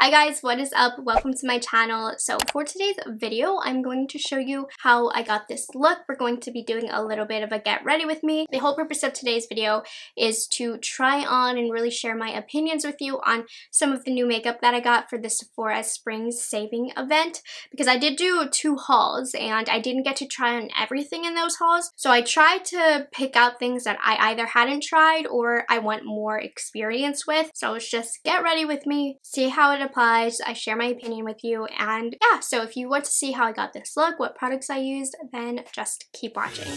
Hi guys, what is up? Welcome to my channel. So for today's video, I'm going to show you how I got this look. We're going to be doing a little bit of a get ready with me. The whole purpose of today's video is to try on and really share my opinions with you on some of the new makeup that I got for the Sephora Spring Saving event, because I did do two hauls and I didn't get to try on everything in those hauls. So I tried to pick out things that I either hadn't tried or I want more experience with. So it's just get ready with me, see how it applies, I share my opinion with you, and yeah, so if you want to see how I got this look, what products I used, then just keep watching.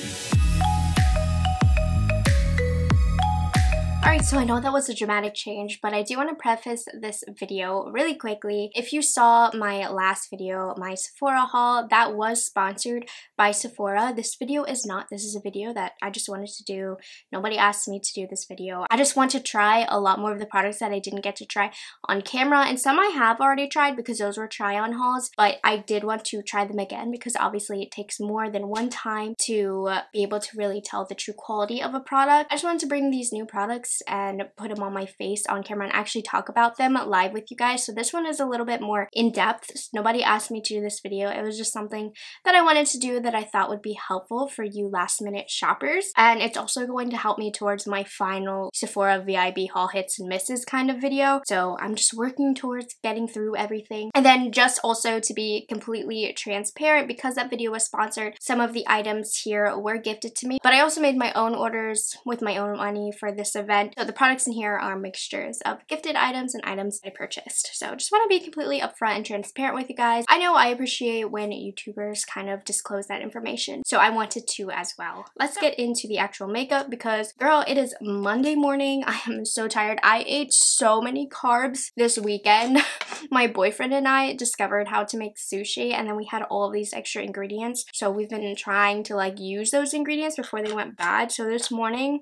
Alright, so I know that was a dramatic change, but I do want to preface this video really quickly. If you saw my last video, my Sephora haul, that was sponsored by Sephora. This video is not. This is a video that I just wanted to do. Nobody asked me to do this video. I just want to try a lot more of the products that I didn't get to try on camera, and some I have already tried because those were try-on hauls, but I did want to try them again because obviously it takes more than one time to be able to really tell the true quality of a product. I just wanted to bring these new products and put them on my face on camera and actually talk about them live with you guys. So this one is a little bit more in-depth. Nobody asked me to do this video. It was just something that I wanted to do that I thought would be helpful for you last minute shoppers, and it's also going to help me towards my final Sephora VIB haul hits and misses kind of video. So I'm just working towards getting through everything. And then just also to be completely transparent, because that video was sponsored, some of the items here were gifted to me, but I also made my own orders with my own money for this event. So the products in here are mixtures of gifted items and items I purchased. So just want to be completely upfront and transparent with you guys. I know I appreciate when YouTubers kind of disclose that information, so I wanted to as well. Let's get into the actual makeup because, girl, it is Monday morning. I am so tired. I ate so many carbs this weekend. My boyfriend and I discovered how to make sushi, and then we had all of these extra ingredients. So we've been trying to like use those ingredients before they went bad. So this morning,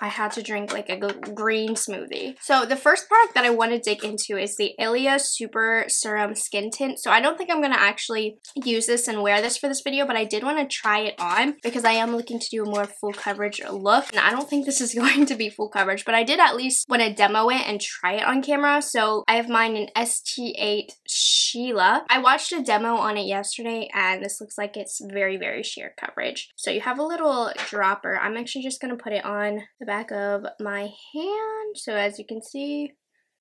I had to drink like a green smoothie. So the first product that I want to dig into is the Ilia Super Serum Skin Tint. So I don't think I'm going to actually use this and wear this for this video, but I did want to try it on because I am looking to do a more full coverage look. And I don't think this is going to be full coverage, but I did at least want to demo it and try it on camera. So I have mine in ST8 Sheila. I watched a demo on it yesterday, and this looks like it's very, very sheer coverage. So you have a little dropper. I'm actually just going to put it on the back of my hand. So as you can see,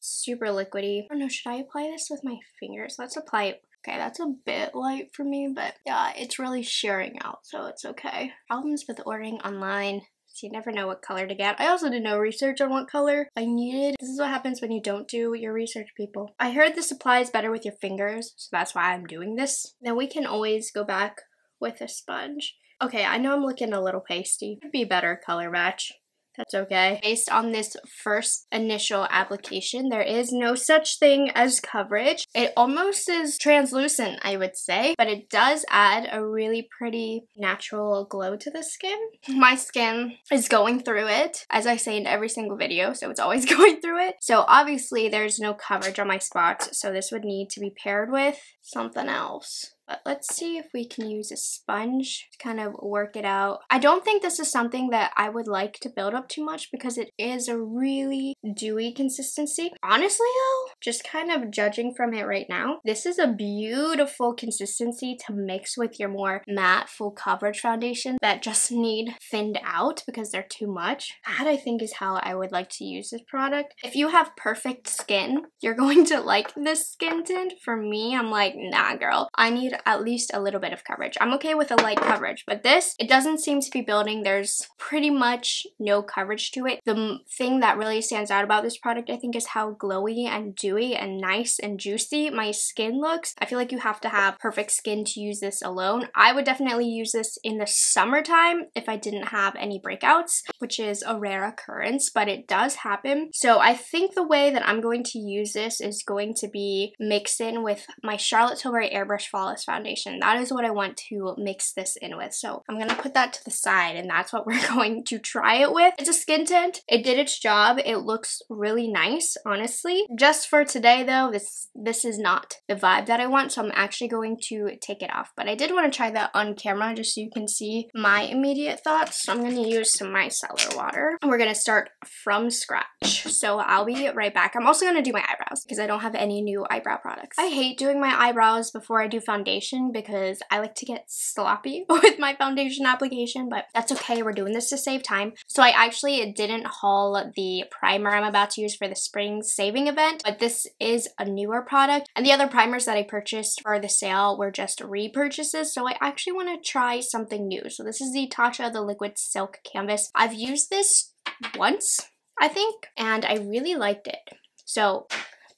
super liquidy. Oh no, should I apply this with my fingers? Let's apply it. Okay, that's a bit light for me, but yeah, it's really shearing out, so it's okay. Problems with ordering online. So you never know what color to get. I also did no research on what color I needed. This is what happens when you don't do your research, people. I heard this applies better with your fingers, so that's why I'm doing this. Then we can always go back with a sponge. Okay, I know I'm looking a little pasty. Could be a better color match. That's okay. Based on this first initial application, there is no such thing as coverage. It almost is translucent, I would say, but it does add a really pretty natural glow to the skin. My skin is going through it, as I say in every single video, so it's always going through it. So obviously there's no coverage on my spots, so this would need to be paired with something else. But let's see if we can use a sponge to kind of work it out. I don't think this is something that I would like to build up too much because it is a really dewy consistency. Honestly though, just kind of judging from it right now, this is a beautiful consistency to mix with your more matte full coverage foundation that just need thinned out because they're too much. That I think is how I would like to use this product. If you have perfect skin, you're going to like this skin tint. For me, I'm like, nah girl, I need at least a little bit of coverage. I'm okay with a light coverage, but this, it doesn't seem to be building. There's pretty much no coverage to it. The thing that really stands out about this product, I think, is how glowy and dewy and nice and juicy my skin looks. I feel like you have to have perfect skin to use this alone. I would definitely use this in the summertime if I didn't have any breakouts, which is a rare occurrence, but it does happen. So I think the way that I'm going to use this is going to be mixed in with my Charlotte Tilbury Airbrush Flawless Fearless foundation. That is what I want to mix this in with. So I'm gonna put that to the side, and that's what we're going to try it with. It's a skin tint. It did its job. It looks really nice, honestly. Just for today though, this is not the vibe that I want, so I'm actually going to take it off. But I did want to try that on camera just so you can see my immediate thoughts. So I'm gonna use some micellar water. We're gonna start from scratch. So I'll be right back. I'm also gonna do my eyebrows because I don't have any new eyebrow products. I hate doing my eyebrows before I do foundation because I like to get sloppy with my foundation application, but that's okay. We're doing this to save time. So I actually didn't haul the primer I'm about to use for the spring saving event, but this is a newer product, and the other primers that I purchased for the sale were just repurchases, so I actually want to try something new. So this is the Tatcha, the Liquid Silk Canvas. I've used this once, I think, and I really liked it. So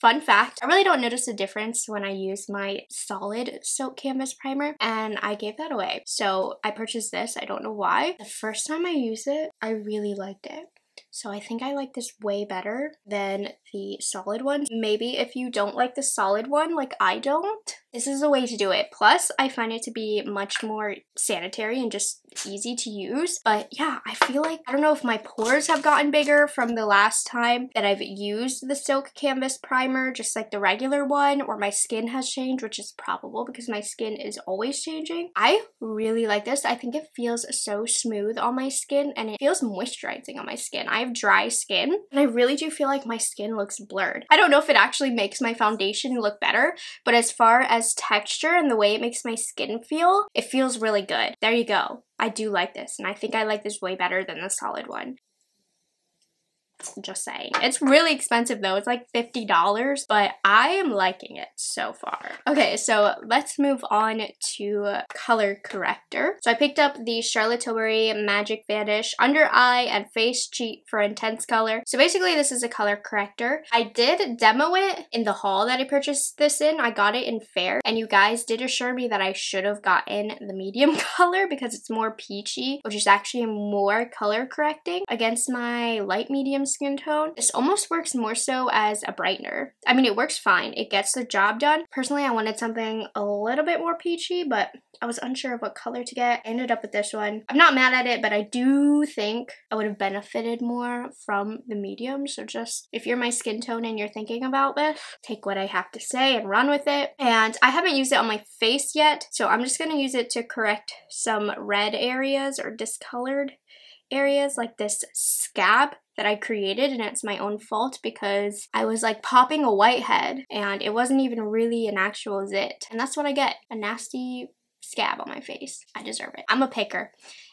fun fact, I really don't notice a difference when I use my solid silk canvas primer, and I gave that away. So I purchased this. I don't know why. The first time I used it, I really liked it. So I think I like this way better than the solid one. Maybe if you don't like the solid one, like I don't, this is a way to do it. Plus, I find it to be much more sanitary and just easy to use. But yeah, I feel like, I don't know if my pores have gotten bigger from the last time that I've used the Silk Canvas primer, just like the regular one, or my skin has changed, which is probable because my skin is always changing. I really like this. I think it feels so smooth on my skin, and it feels moisturizing on my skin. I have dry skin, and I really do feel like my skin looks blurred. I don't know if it actually makes my foundation look better, but as far as texture and the way it makes my skin feel, it feels really good. There you go. I do like this, and I think I like this way better than the solid one. Just saying. It's really expensive though. It's like $50, but I am liking it so far. Okay, so let's move on to color corrector. So I picked up the Charlotte Tilbury Magic Vanish Under Eye and Face Cheek for Intense Color. So basically this is a color corrector. I did demo it in the haul that I purchased this in. I got it in Fair, and you guys did assure me that I should have gotten the medium color because it's more peachy, which is actually more color correcting against my light medium skin tone. This almost works more so as a brightener. I mean, it works fine. It gets the job done. Personally, I wanted something a little bit more peachy, but I was unsure of what color to get. I ended up with this one. I'm not mad at it, but I do think I would have benefited more from the medium. So just, if you're my skin tone and you're thinking about this, take what I have to say and run with it. And I haven't used it on my face yet, so I'm just gonna use it to correct some red areas or discolored areas, like this scab that I created, and it's my own fault because I was like popping a whitehead and it wasn't even really an actual zit, and that's what I get, a nasty scab on my face. I deserve it. I'm a picker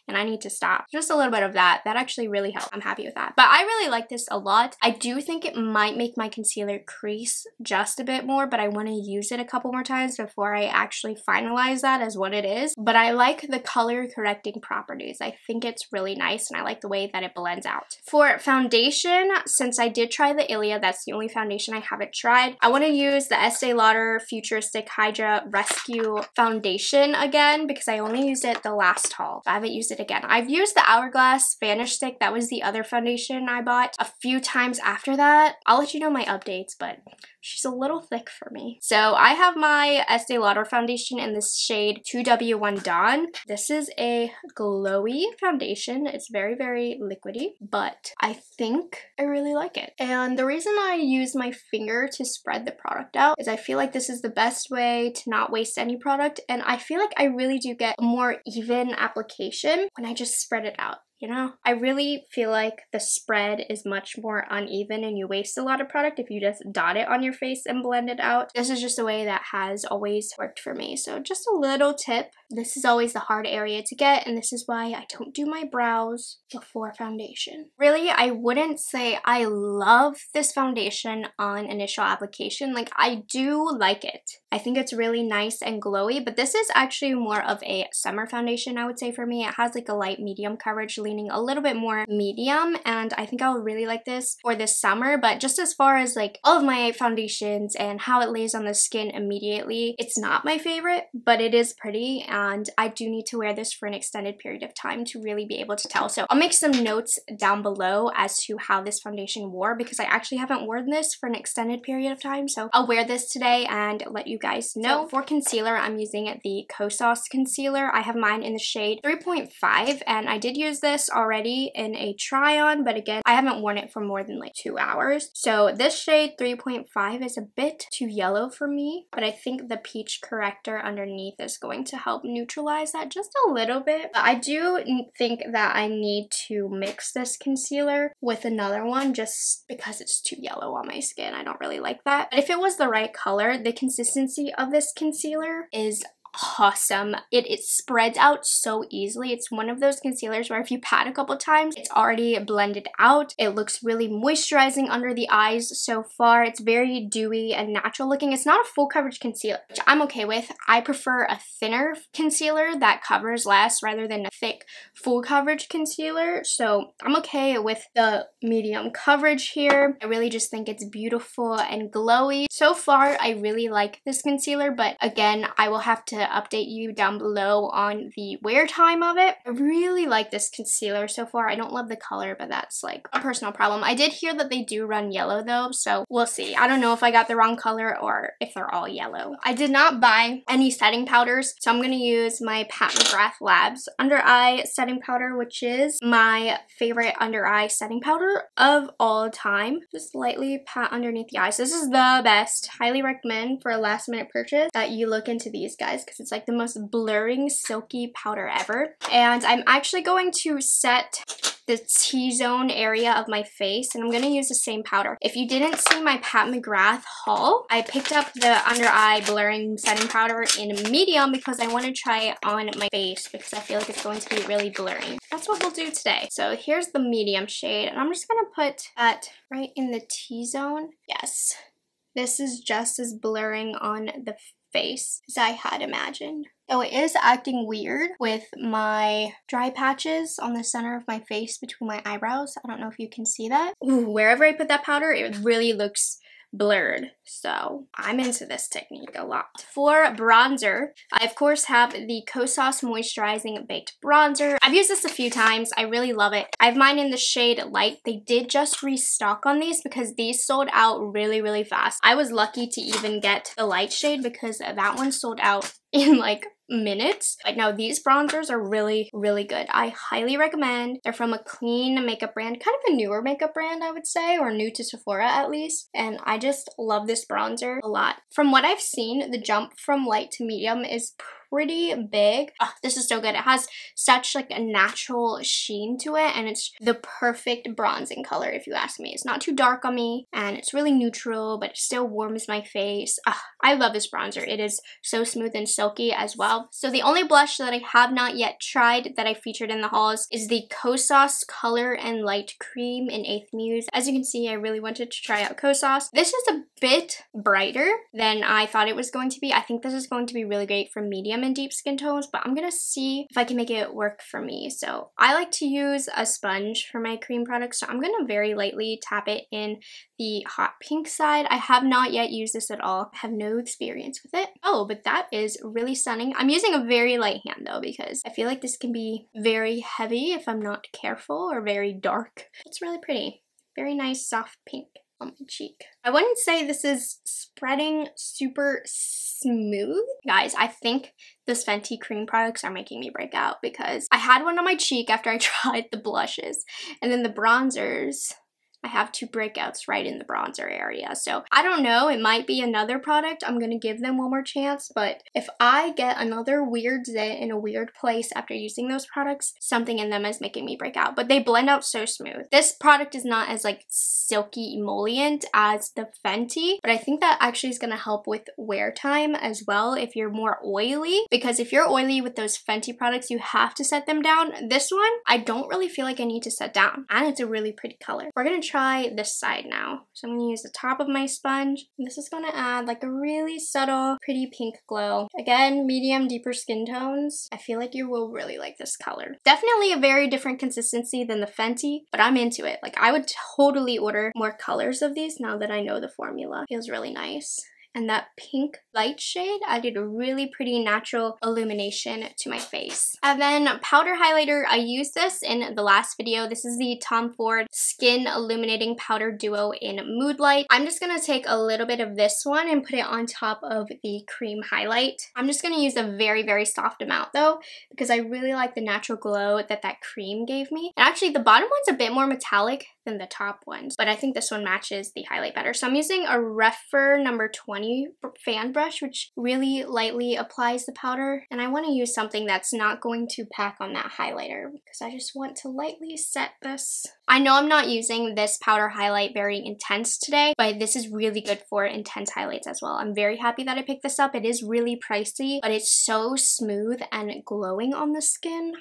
and I need to stop. Just a little bit of that actually really helped. I'm happy with that, but I really like this a lot. I do think it might make my concealer crease just a bit more, but I want to use it a couple more times before I actually finalize that as what it is. But I like the color correcting properties. I think it's really nice, and I like the way that it blends out. For foundation, since I did try the Ilia, that's the only foundation I haven't tried, I want to use the Estee Lauder Futuristic Hydra Rescue foundation again because I only used it the last haul. I haven't used it again. I've used the Hourglass Vanish Stick, that was the other foundation I bought, a few times after that. I'll let you know my updates, but she's a little thick for me. So I have my Estee Lauder foundation in this shade 2W1 Dawn. This is a glowy foundation. It's very, very liquidy, but I think I really like it. And the reason I use my finger to spread the product out is I feel like this is the best way to not waste any product, and I feel like I really do get a more even application when I just spread it out. You know, I really feel like the spread is much more uneven and you waste a lot of product if you just dot it on your face and blend it out. This is just a way that has always worked for me. So just a little tip. This is always the hard area to get, and this is why I don't do my brows before foundation. Really, I wouldn't say I love this foundation on initial application. Like, I do like it. I think it's really nice and glowy, but this is actually more of a summer foundation, I would say, for me. It has like a light medium coverage, leaning leaning a little bit more medium, and I think I'll really like this for this summer. But just as far as like all of my foundations and how it lays on the skin immediately, it's not my favorite, but it is pretty, and I do need to wear this for an extended period of time to really be able to tell. So I'll make some notes down below as to how this foundation wore, because I actually haven't worn this for an extended period of time, so I'll wear this today and let you guys know. So for concealer, I'm using the Kosas concealer. I have mine in the shade 3.5, and I did use this already in a try on, but again, I haven't worn it for more than like 2 hours. So this shade 3.5 is a bit too yellow for me, but I think the peach corrector underneath is going to help neutralize that just a little bit. But I do think that I need to mix this concealer with another one just because it's too yellow on my skin. I don't really like that. But if it was the right color, the consistency of this concealer is awesome. It spreads out so easily. It's one of those concealers where if you pat a couple times, it's already blended out. It looks really moisturizing under the eyes so far. It's very dewy and natural looking. It's not a full coverage concealer, which I'm okay with. I prefer a thinner concealer that covers less rather than a thick full coverage concealer. So I'm okay with the medium coverage here. I really just think it's beautiful and glowy. So far, I really like this concealer, but again, I will have to update you down below on the wear time of it. I really like this concealer so far. I don't love the color, but that's like a personal problem. I did hear that they do run yellow though, so we'll see. I don't know if I got the wrong color or if they're all yellow. I did not buy any setting powders, so I'm gonna use my Pat McGrath Labs under eye setting powder, which is my favorite under eye setting powder of all time. Just lightly pat underneath the eyes. This is the best. Highly recommend for a last minute purchase that you look into these guys, because it's like the most blurring silky powder ever. And I'm actually going to set the T-zone area of my face, and I'm going to use the same powder. If you didn't see my Pat McGrath haul, I picked up the under eye blurring setting powder in medium because I want to try it on my face because I feel like it's going to be really blurry. That's what we'll do today. So here's the medium shade, and I'm just going to put that right in the T-zone. Yes, this is just as blurring on the face as I had imagined. So it is acting weird with my dry patches on the center of my face between my eyebrows. I don't know if you can see that. Ooh, wherever I put that powder, it really looks blurred, so I'm into this technique a lot. For bronzer, I of course have the Kosas Moisturizing Baked Bronzer. I've used this a few times. I really love it. I have mine in the shade Light. They did just restock on these because these sold out really, really fast. I was lucky to even get the light shade because that one sold out in like minutes. But no, these bronzers are really, really good. I highly recommend. They're from a clean makeup brand, kind of a newer makeup brand, I would say, or new to Sephora at least. And I just love this bronzer a lot. From what I've seen, the jump from light to medium is pretty big. Oh, this is so good. It has such like a natural sheen to it, and it's the perfect bronzing color if you ask me. It's not too dark on me, and it's really neutral, but it still warms my face. Oh, I love this bronzer. It is so smooth and silky as well. So the only blush that I have not yet tried that I featured in the hauls is the Kosas Color and Light Cream in 8th Muse. As you can see, I really wanted to try out Kosas. This is a bit brighter than I thought it was going to be. I think this is going to be really great for medium and deep skin tones, but I'm gonna see if I can make it work for me. So I like to use a sponge for my cream products, so I'm gonna very lightly tap it in the hot pink side. I have not yet used this at all. I have no experience with it. Oh, but that is really stunning. I'm using a very light hand though, because I feel like this can be very heavy if I'm not careful, or very dark. It's really pretty. Very nice soft pink on my cheek. I wouldn't say this is spreading super smooth. Guys, I think this Fenty cream products are making me break out, because I had one on my cheek after I tried the blushes, and then the bronzers, I have two breakouts right in the bronzer area. So I don't know, it might be another product. I'm gonna give them one more chance, but if I get another weird zit in a weird place after using those products, something in them is making me break out, but they blend out so smooth. This product is not as like silky emollient as the Fenty, but I think that actually is gonna help with wear time as well if you're more oily, because if you're oily with those Fenty products, you have to set them down. This one, I don't really feel like I need to set down, and it's a really pretty color. We're gonna try this side now. So I'm going to use the top of my sponge. This is going to add like a really subtle, pretty pink glow. Again, medium, deeper skin tones. I feel like you will really like this color. Definitely a very different consistency than the Fenty, but I'm into it. Like, I would totally order more colors of these now that I know the formula. Feels really nice. And that pink light shade added a really pretty natural illumination to my face. And then powder highlighter, I used this in the last video. This is the Tom Ford Skin Illuminating Powder Duo in Mood Light. I'm just going to take a little bit of this one and put it on top of the cream highlight. I'm just going to use a very, very soft amount though, because I really like the natural glow that that cream gave me. And actually the bottom one's a bit more metallic than the top ones, but I think this one matches the highlight better. So I'm using a Refer number 20 fan brush, which really lightly applies the powder, and I want to use something that's not going to pack on that highlighter because I just want to lightly set this. I know I'm not using this powder highlight very intense today, but this is really good for intense highlights as well. I'm very happy that I picked this up. It is really pricey, but it's so smooth and glowing on the skin. I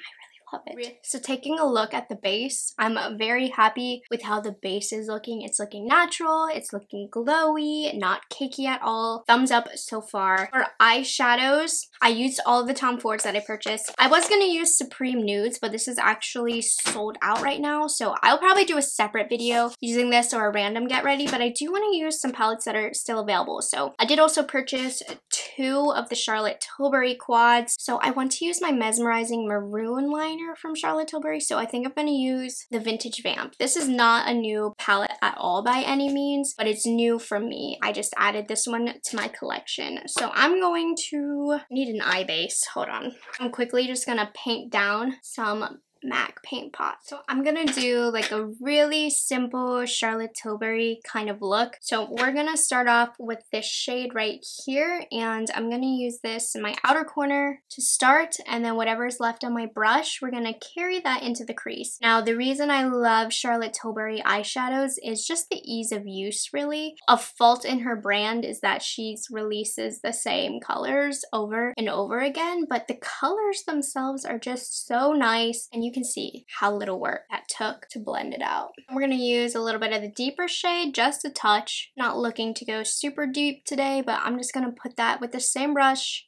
love it. So taking a look at the base, I'm very happy with how the base is looking. It's looking natural, it's looking glowy, not cakey at all. Thumbs up so far. For eyeshadows, I used all the Tom Fords that I purchased. I was going to use Supreme Nudes, but this is actually sold out right now, so I'll probably do a separate video using this or a random get ready, but I do want to use some palettes that are still available. So I did also purchase two of the Charlotte Tilbury quads, so I want to use my Mesmerizing Maroon line from Charlotte Tilbury, so I think I'm going to use the Vintage Vamp. This is not a new palette at all by any means, but it's new for me. I just added this one to my collection. So I'm going to need an eye base. Hold on. I'm quickly just going to paint down some MAC Paint Pot. So I'm going to do like a really simple Charlotte Tilbury kind of look. So we're going to start off with this shade right here, and I'm going to use this in my outer corner to start, and then whatever's left on my brush, we're going to carry that into the crease. Now the reason I love Charlotte Tilbury eyeshadows is just the ease of use really. A fault in her brand is that she releases the same colors over and over again, but the colors themselves are just so nice, and you can see how little work that took to blend it out. We're going to use a little bit of the deeper shade, just a touch. Not looking to go super deep today, but I'm just going to put that with the same brush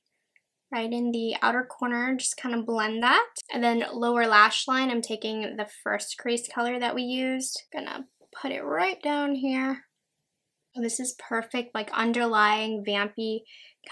right in the outer corner, just kind of blend that. And then lower lash line, I'm taking the first crease color that we used. Gonna put it right down here. This is perfect, like underlying, vampy,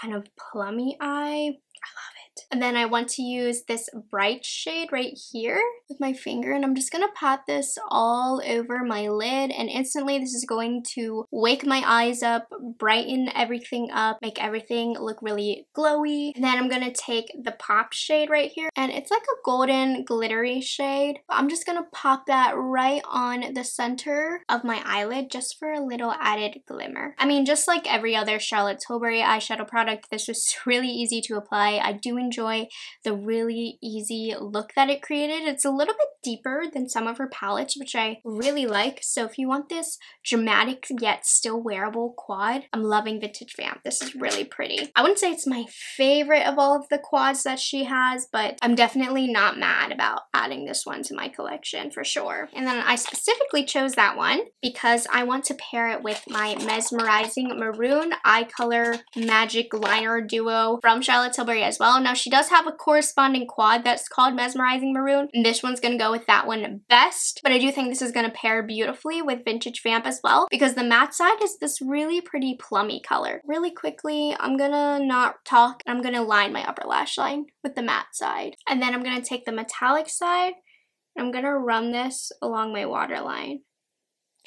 kind of plummy eye. I love it. And then I want to use this bright shade right here with my finger, and I'm just going to pat this all over my lid, and instantly this is going to wake my eyes up, brighten everything up, make everything look really glowy. And then I'm going to take the Pop shade right here, and it's like a golden glittery shade. I'm just going to pop that right on the center of my eyelid just for a little added glimmer. I mean, just like every other Charlotte Tilbury eyeshadow product, this was really easy to apply. I do enjoy the really easy look that it created. It's a little bit deeper than some of her palettes, which I really like. So if you want this dramatic yet still wearable quad, I'm loving Vintage Vamp. This is really pretty. I wouldn't say it's my favorite of all of the quads that she has, but I'm definitely not mad about adding this one to my collection for sure. And then I specifically chose that one because I want to pair it with my Mesmerizing Maroon Eye Color Magic Liner Duo from Charlotte Tilbury as well. Now, she does have a corresponding quad that's called Mesmerizing Maroon, and this one's going to go with that one best, but I do think this is going to pair beautifully with Vintage Vamp as well because the matte side is this really pretty plummy color. Really quickly, I'm going to not talk, and I'm going to line my upper lash line with the matte side, and then I'm going to take the metallic side, and I'm going to run this along my waterline.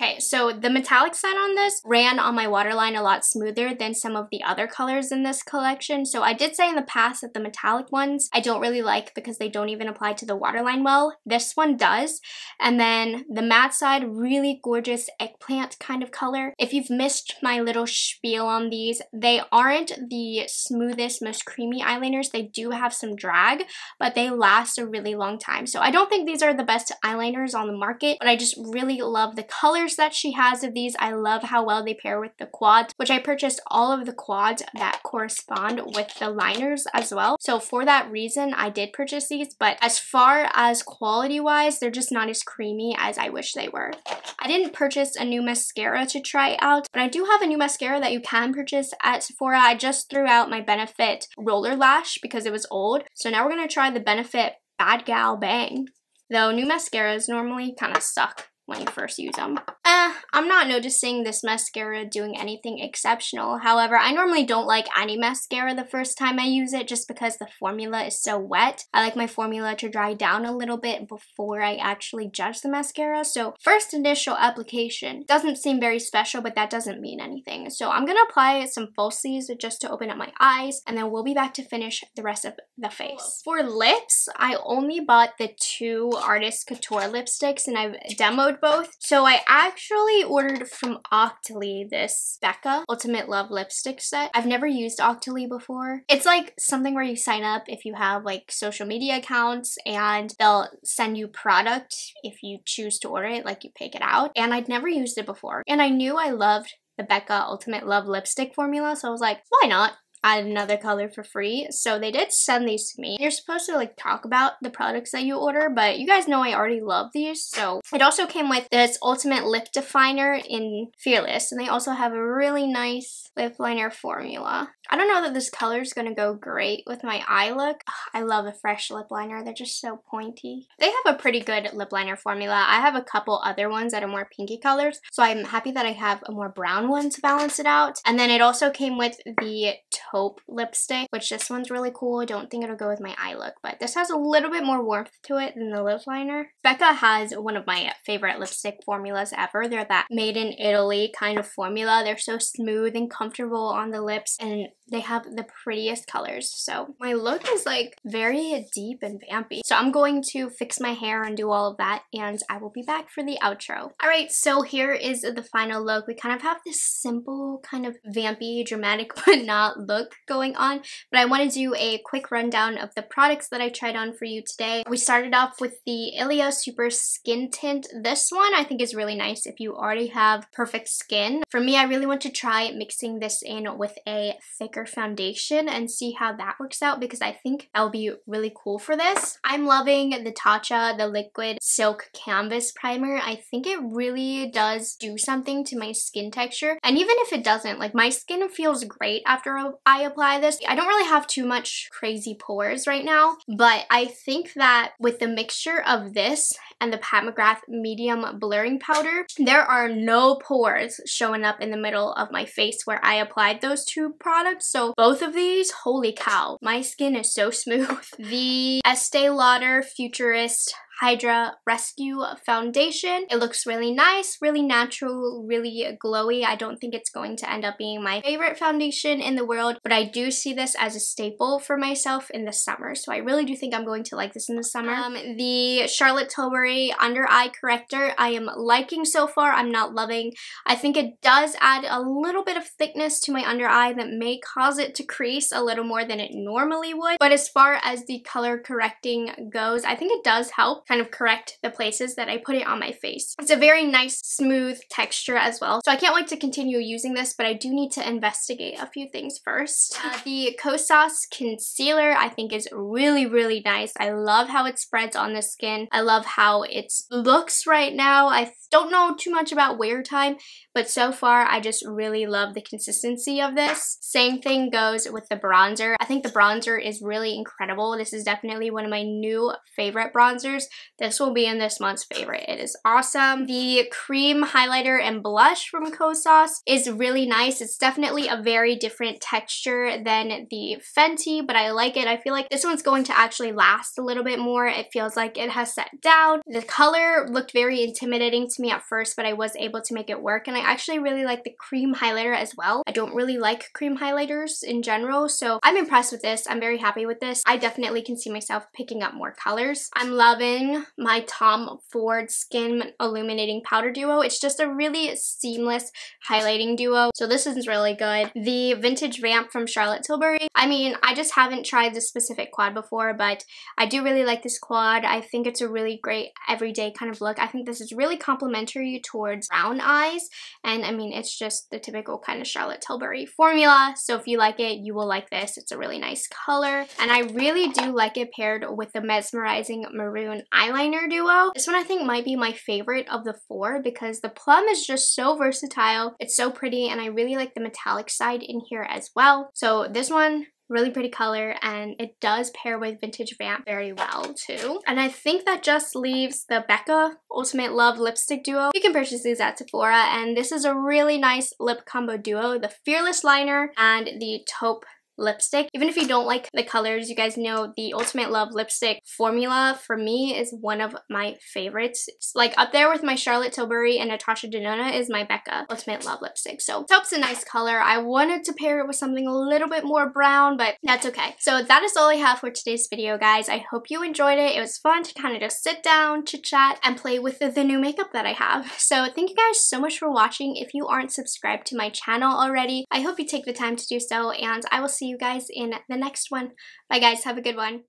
Okay, so the metallic side on this ran on my waterline a lot smoother than some of the other colors in this collection. So I did say in the past that the metallic ones I don't really like because they don't even apply to the waterline well. This one does. And then the matte side, really gorgeous eggplant kind of color. If you've missed my little spiel on these, they aren't the smoothest, most creamy eyeliners. They do have some drag, but they last a really long time. So I don't think these are the best eyeliners on the market, but I just really love the color colors that she has of these. I love how well they pair with the quads, which I purchased all of the quads that correspond with the liners as well. So for that reason, I did purchase these, but as far as quality-wise, they're just not as creamy as I wish they were. I didn't purchase a new mascara to try out, but I do have a new mascara that you can purchase at Sephora. I just threw out my Benefit Roller Lash because it was old. So now we're going to try the Benefit Bad Gal Bang. Though new mascaras normally kind of suck when you first use them. I'm not noticing this mascara doing anything exceptional. However, I normally don't like any mascara the first time I use it just because the formula is so wet. I like my formula to dry down a little bit before I actually judge the mascara. So first initial application doesn't seem very special, but that doesn't mean anything. So I'm gonna apply some falsies just to open up my eyes, and then we'll be back to finish the rest of the face. For lips, I only bought the two Artist Couture lipsticks, and I've demoed both. So I actually ordered from Octoly this Becca Ultimate Love Lipstick set. I've never used Octoly before. It's like something where you sign up if you have like social media accounts and they'll send you product if you choose to order it, like you pick it out. And I'd never used it before. And I knew I loved the Becca Ultimate Love Lipstick formula, so I was like, why not? Add another color for free. So they did send these to me. You're supposed to like talk about the products that you order, but you guys know I already love these. So it also came with this Ultimate Lip Definer in Fearless, and they also have a really nice lip liner formula. I don't know that this color is gonna go great with my eye look. Ugh, I love a fresh lip liner. They're just so pointy. They have a pretty good lip liner formula. I have a couple other ones that are more pinky colors, so I'm happy that I have a more brown one to balance it out. And then it also came with the Hope lipstick, which this one's really cool. I don't think it'll go with my eye look, but this has a little bit more warmth to it than the lip liner. Becca has one of my favorite lipstick formulas ever. They're that made in Italy kind of formula. They're so smooth and comfortable on the lips, and they have the prettiest colors. So my look is like very deep and vampy. So I'm going to fix my hair and do all of that, and I will be back for the outro. All right, so here is the final look. We kind of have this simple kind of vampy, dramatic, but not look going on, but I want to do a quick rundown of the products that I tried on for you today. We started off with the Ilia Super Skin Tint. This one I think is really nice if you already have perfect skin. For me, I really want to try mixing this in with a thicker foundation and see how that works out, because I think that'll be really cool for this. I'm loving the Tatcha, the Liquid Silk Canvas Primer. I think it really does do something to my skin texture, and even if it doesn't, like my skin feels great after I apply this. I don't really have too much crazy pores right now, but I think that with the mixture of this and the Pat McGrath medium blurring powder, there are no pores showing up in the middle of my face where I applied those two products. So both of these, holy cow, my skin is so smooth. The Estee Lauder Futuristic Hydra Rescue foundation. It looks really nice, really natural, really glowy. I don't think it's going to end up being my favorite foundation in the world, but I do see this as a staple for myself in the summer, so I really do think I'm going to like this in the summer. The Charlotte Tilbury Under Eye Corrector I am liking so far. I'm not loving. I think it does add a little bit of thickness to my under eye that may cause it to crease a little more than it normally would, but as far as the color correcting goes, I think it does help kind of correct the places that I put it on my face. It's a very nice smooth texture as well, so I can't wait to continue using this, but I do need to investigate a few things first. The Kosas concealer I think is really nice. I love how it spreads on the skin. I love how it looks right now. I don't know too much about wear time, but so far I just really love the consistency of this. Same thing goes with the bronzer. I think the bronzer is really incredible. This is definitely one of my new favorite bronzers. This will be in this month's favorite. It is awesome. The cream highlighter and blush from Kosas is really nice. It's definitely a very different texture than the Fenty, but I like it. I feel like this one's going to actually last a little bit more. It feels like it has set down. The color looked very intimidating to me at first, but I was able to make it work, and I actually really like the cream highlighter as well. I don't really like cream highlighters in general, so I'm impressed with this. I'm very happy with this. I definitely can see myself picking up more colors. I'm loving wearing my Tom Ford Skin Illuminating Powder Duo. It's just a really seamless highlighting duo, so this is really good. The Vintage Vamp from Charlotte Tilbury. I mean, I just haven't tried this specific quad before, but I do really like this quad. I think it's a really great everyday kind of look. I think this is really complimentary towards brown eyes, and I mean, it's just the typical kind of Charlotte Tilbury formula, so if you like it, you will like this. It's a really nice color, and I really do like it paired with the Mesmerizing Maroon eyeliner duo. This one I think might be my favorite of the four because the plum is just so versatile. It's so pretty, and I really like the metallic side in here as well. So this one, really pretty color, and it does pair with Vintage Vamp very well too. And I think that just leaves the Becca Ultimate Love Lipstick Duo. You can purchase these at Sephora, and this is a really nice lip combo duo, the Fearless liner and the taupe lipstick. Even if you don't like the colors, you guys know the Ultimate Love Lipstick formula for me is one of my favorites. It's like up there with my Charlotte Tilbury and Natasha Denona is my Becca Ultimate Love Lipstick. So taupe's a nice color. I wanted to pair it with something a little bit more brown, but that's okay. So that is all I have for today's video, guys. I hope you enjoyed it. It was fun to kind of just sit down, chit chat, and play with the new makeup that I have. So thank you guys so much for watching. If you aren't subscribed to my channel already, I hope you take the time to do so, and I will see you guys in the next one. Bye guys, have a good one.